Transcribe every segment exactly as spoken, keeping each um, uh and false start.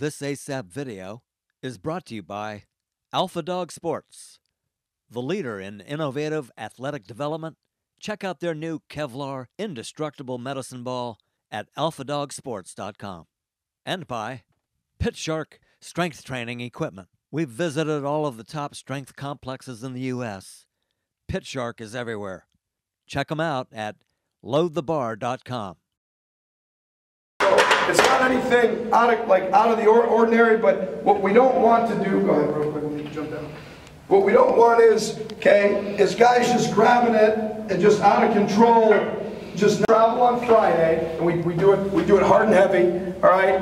This ASAP video is brought to you by Alpha Dog Sports, the leader in innovative athletic development. Check out their new Kevlar Indestructible Medicine Ball at alpha dog sports dot com. And by Pit Shark Strength Training Equipment. We've visited all of the top strength complexes in the U S Pit Shark is everywhere. Check them out at load the bar dot com. It's not anything out of, like, out of the ordinary, but what we don't want to do, go ahead real quick, let me jump down. What we don't want is, okay, is guys just grabbing it and just out of control, just travel on Friday, and we, we, do it, we do it hard and heavy, all right?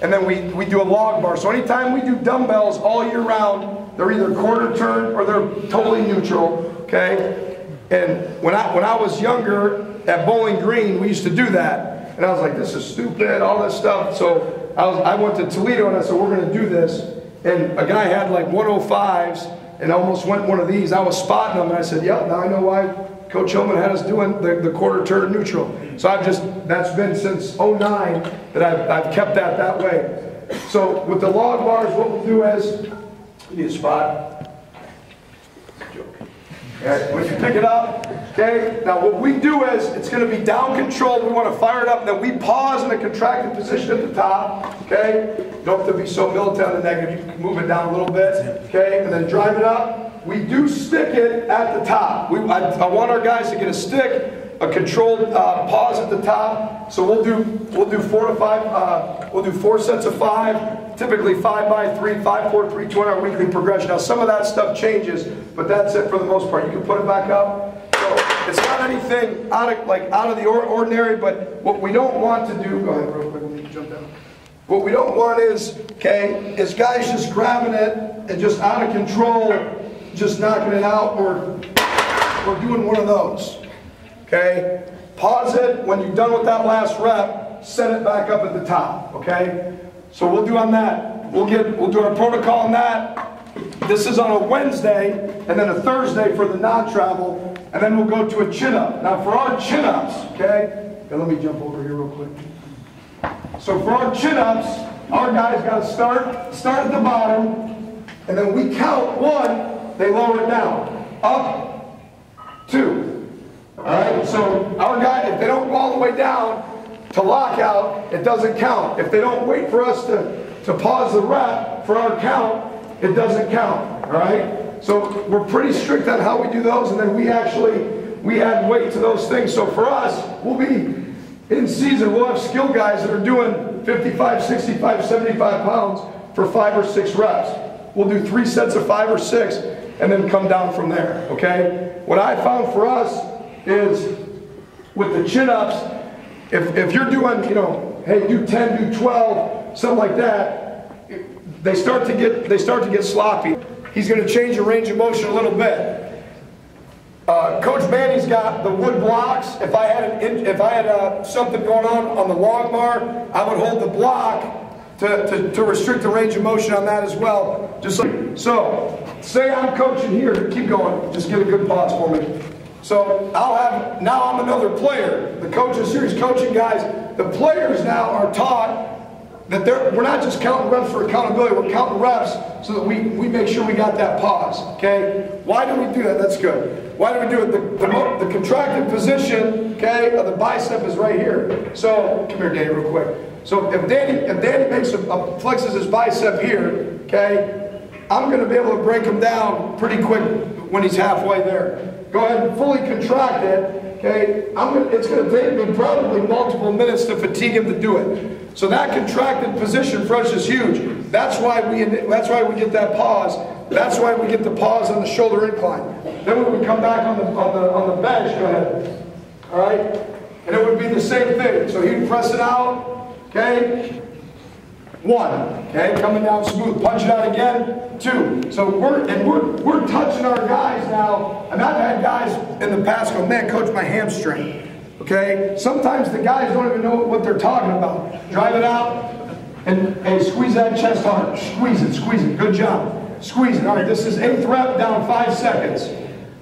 And then we, we do a log bar. So anytime we do dumbbells all year round, they're either quarter turn or they're totally neutral, okay? And when I, when I was younger at Bowling Green, we used to do that. And I was like, this is stupid, all this stuff. So I, was, I went to Toledo and I said, we're going to do this. And a guy had like one oh fives and almost went one of these. I was spotting them and I said, yep, now I know why Coach Hillman had us doing the, the quarter turn neutral. So I've just, that's been since oh nine that I've, I've kept that that way. So with the log bars, what we'll do is, you need a spot. Right, when you pick it up, okay, now what we do is, it's going to be down controlled, we want to fire it up, and then we pause in a contracted position at the top, okay, you don't have to be so militant and negative, you can move it down a little bit, okay, and then drive it up. We do stick it at the top. We, I, I want our guys to get a stick, a controlled uh, pause at the top, so we'll do, we'll do four to five, uh, we'll do four sets of five, typically five by three, five, four, three, two on our weekly progression. Now some of that stuff changes, but that's it for the most part. You can put it back up. So it's not anything out of, like, out of the ordinary, but what we don't want to do, go ahead real quick, let me jump down. What we don't want is, okay, is guys just grabbing it and just out of control, just knocking it out, or, or doing one of those, okay? Pause it, when you're done with that last rep, set it back up at the top, okay? So we'll do on that. We'll get we'll do our protocol on that. This is on a Wednesday and then a Thursday for the non-travel, and then we'll go to a chin-up. Now for our chin-ups, okay? And let me jump over here real quick. So for our chin-ups, our guys gotta start start at the bottom, and then we count one, they lower it down. Up, two. Alright, so our guy, if they don't go all the way down, to lock out, it doesn't count. If they don't wait for us to, to pause the rep for our count, it doesn't count, all right? So we're pretty strict on how we do those, and then we actually, we add weight to those things. So for us, we'll be in season, we'll have skilled guys that are doing fifty-five, sixty-five, seventy-five pounds for five or six reps. We'll do three sets of five or six, and then come down from there, okay? What I found for us is with the chin-ups, If, if you're doing, you know, hey, do ten, do twelve, something like that, they start to get, they start to get sloppy. He's going to change your range of motion a little bit. Uh, Coach Manny's got the wood blocks. If I had an, if I had uh, something going on on the log bar, I would hold the block to, to, to restrict the range of motion on that as well. Just like so. Say I'm coaching here. Keep going. Just give a good pause for me. So I'll have, now I'm another player. The coach is serious coaching guys. The players now are taught that they're, we're not just counting reps for accountability, we're counting reps so that we, we make sure we got that pause, okay? Why do we do that? That's good. Why do we do it? The, the, the contracted position, okay, of the bicep is right here. So, come here Danny real quick. So if Danny, if Danny makes a, a, flexes his bicep here, okay, I'm gonna be able to break him down pretty quick when he's halfway there. Go ahead and fully contract it, okay? I'm gonna, it's gonna take me probably multiple minutes to fatigue him to do it. So that contracted position for us is huge. That's why we, that's why we get that pause. That's why we get the pause on the shoulder incline. Then when we come back on the, on the, on the bench, go ahead, all right? And it would be the same thing. So he'd press it out, okay? One, okay, coming down smooth, punch it out again, two. So we're, and we're, we're touching our guys now, and I've had guys in the past go, man, coach, my hamstring, okay? Sometimes the guys don't even know what they're talking about. Drive it out, and, and squeeze that chest hard, squeeze it, squeeze it, good job. Squeeze it, all right, this is eighth rep, down five seconds.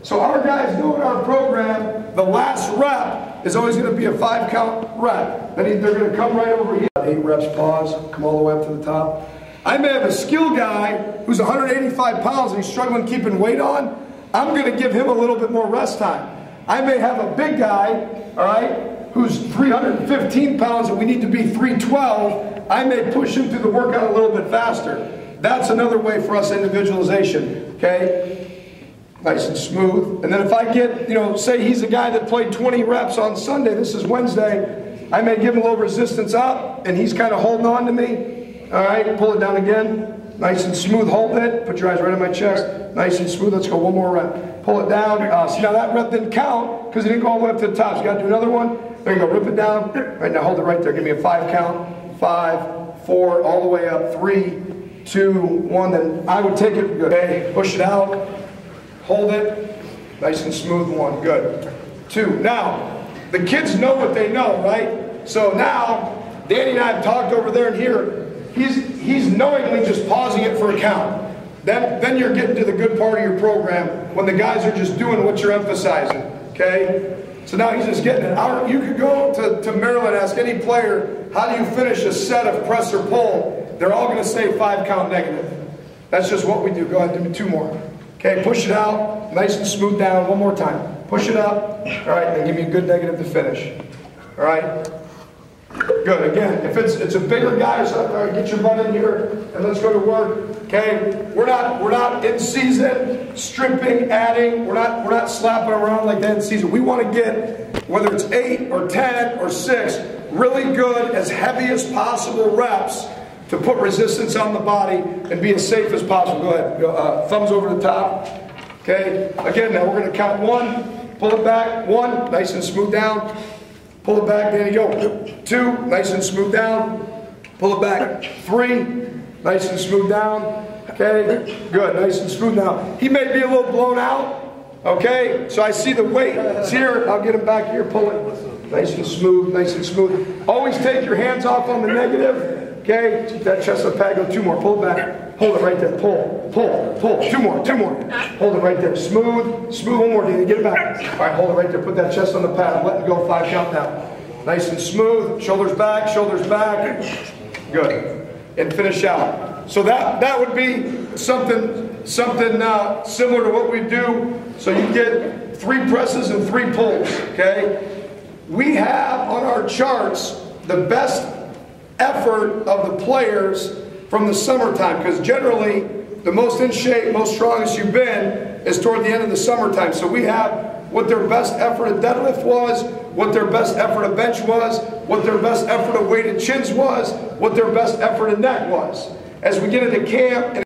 So our guys know in our program, the last rep is always gonna be a five count rep. Then they're gonna come right over here. Eight reps, pause, come all the way up to the top. I may have a skilled guy who's one hundred eighty-five pounds and he's struggling keeping weight on. I'm going to give him a little bit more rest time. I may have a big guy, all right, who's three hundred fifteen pounds and we need to be three twelve. I may push him through the workout a little bit faster. That's another way for us individualization, okay? Nice and smooth. And then if I get, you know, say he's a guy that played twenty reps on Sunday, this is Wednesday, I may give him a little resistance up, and he's kind of holding on to me. All right, pull it down again. Nice and smooth, hold it. Put your eyes right on my chest. Nice and smooth, let's go one more rep. Pull it down. Uh, see, now that rep didn't count because it didn't go all the way up to the top. So you got to do another one. There you go, rip it down. Right, now hold it right there. Give me a five count. Five, four, all the way up. Three, two, one. Then I would take it, okay? Push it out. Hold it, nice and smooth, one, good. Two, now, the kids know what they know, right? So now, Danny and I have talked over there and here, he's, he's knowingly just pausing it for a count. Then, then you're getting to the good part of your program when the guys are just doing what you're emphasizing, okay? So now he's just getting it. Our, you could go to, to Maryland, ask any player, how do you finish a set of press or pull? They're all gonna say five count negative. That's just what we do. Go ahead, give me two more. Okay, push it out, nice and smooth down, one more time. Push it up, all right, and give me a good negative to finish. All right, good, again, if it's it's a bigger guy or something, all right, get your butt in here and let's go to work, okay? We're not, we're not in season, stripping, adding, we're not, we're not slapping around like that in season. We wanna get, whether it's eight or ten or six, really good, as heavy as possible reps to put resistance on the body and be as safe as possible. Go ahead, uh, thumbs over the top. Okay, again, now we're gonna count one, pull it back, one, nice and smooth down, pull it back, there you go, two, nice and smooth down, pull it back, three, nice and smooth down, okay, good, nice and smooth down. He may be a little blown out, okay, so I see the weight, it's here, I'll get him back here, pull it, nice and smooth, nice and smooth. Always take your hands off on the negative. Okay, keep that chest up, pad, go two more, pull back, hold it right there, pull, pull, pull, two more, two more, hold it right there, smooth, smooth, one more, Danny, get it back, all right, hold it right there, put that chest on the pad, let it go, five count now, nice and smooth, shoulders back, shoulders back, good, and finish out. So that, that would be something, something uh, similar to what we do, so you get three presses and three pulls, okay? We have on our charts the best effort of the players from the summertime, because generally the most in shape, most strongest you've been is toward the end of the summertime. So we have what their best effort of deadlift was, what their best effort of bench was, what their best effort of weighted chins was, what their best effort of neck was. As we get into camp and